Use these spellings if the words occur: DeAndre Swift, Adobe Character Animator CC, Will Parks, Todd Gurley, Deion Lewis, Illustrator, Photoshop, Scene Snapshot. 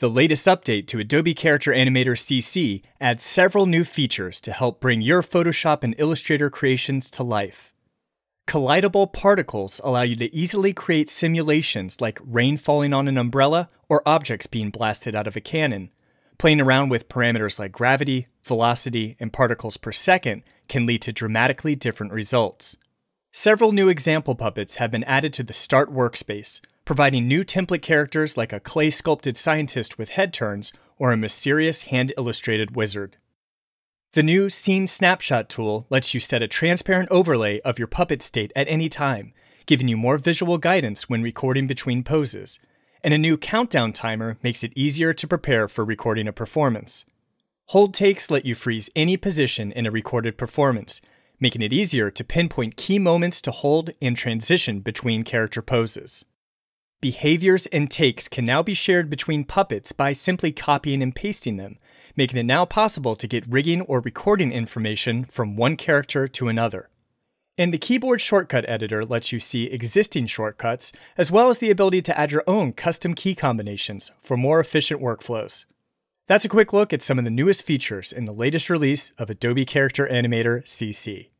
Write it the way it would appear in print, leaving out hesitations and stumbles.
The latest update to Adobe Character Animator CC adds several new features to help bring your Photoshop and Illustrator creations to life. Collidable particles allow you to easily create simulations like rain falling on an umbrella or objects being blasted out of a cannon. Playing around with parameters like gravity, velocity, and particles per second can lead to dramatically different results. Several new example puppets have been added to the Start workspace, providing new template characters like a clay-sculpted scientist with head turns or a mysterious hand-illustrated wizard. The new Scene Snapshot tool lets you set a transparent overlay of your puppet state at any time, giving you more visual guidance when recording between poses, and a new countdown timer makes it easier to prepare for recording a performance. Hold takes let you freeze any position in a recorded performance, making it easier to pinpoint key moments to hold and transition between character poses. Behaviors and takes can now be shared between puppets by simply copying and pasting them, making it now possible to get rigging or recording information from one character to another. And the keyboard shortcut editor lets you see existing shortcuts, as well as the ability to add your own custom key combinations for more efficient workflows. That's a quick look at some of the newest features in the latest release of Adobe Character Animator CC.